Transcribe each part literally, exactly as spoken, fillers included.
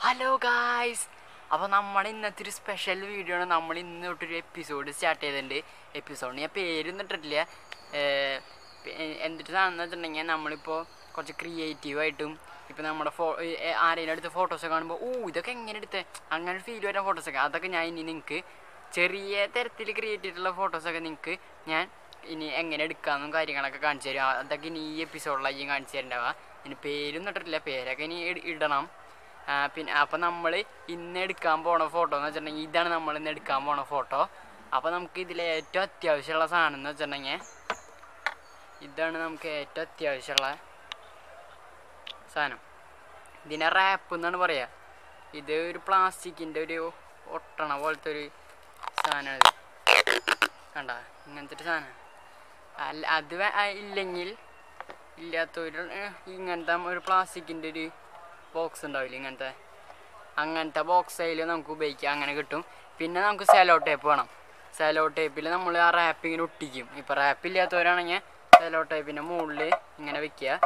Hello guys! Now we are going to do a special video. We are going to do an episode. The episode is very creative. We are photos. Oh, this is a video. Photos. Photos. Pin up a number in Ned Campo on a photo, not an Idan number in Ned Campo on a photo. Upon kid lay Tatia Shalasan, not an eh? Idanam K. Tatia Shala Sanam. Dinner wrap on Varia. Either plastic in the video or Tanavolturi Sana and Nantasana. I'll add the way I lingil. Illatoid and them or plastic in the box and oiling and the Anganta box sale and Kubaki Anganagutum, Pinanku sallow tape on sallow tape, Pilamula wrapping rootigi. If a rapilla to Rana, sallow tape in a moodle in a wikia,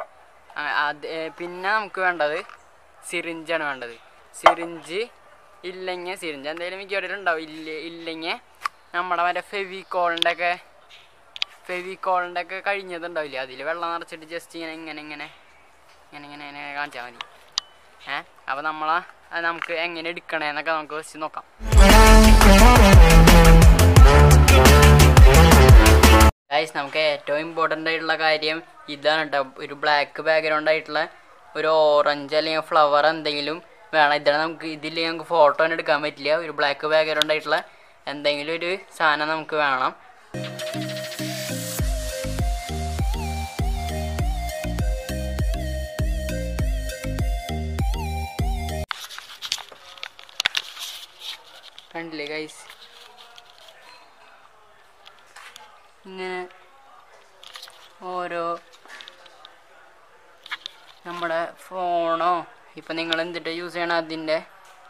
add a pinamku under the syringe and under the syringe, illenge syringe, and the limited illenge, number a favy call and like a favy call and like a carriage and doilia, the level large digesting and a ganjani. Huh? Abba Namala, and I'm going to get a little bit of a little bit of a little bit of a little bit of a friendly guys. Inna oro nammada phone o ipo ningal enditte use cheyana adinde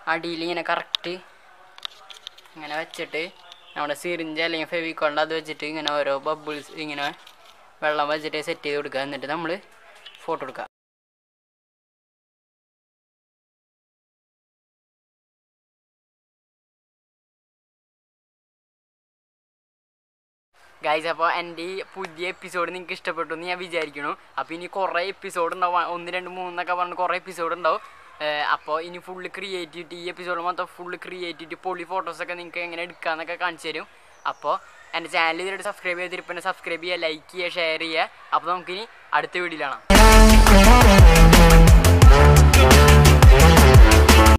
adiyil ingane correct ingane vechitte nammada syringe allenga fevicol adu vechitte ingane oro bubbles ingane vellam vechitte set cheyid kodukka ennitte nammal photo edukka. Guys, I will be able to episode in the episode. I will be able to episode in the episode. I will be full creativity episode. Full creativity polyphotos. I will subscribe, subscribe, like, share. I will be able to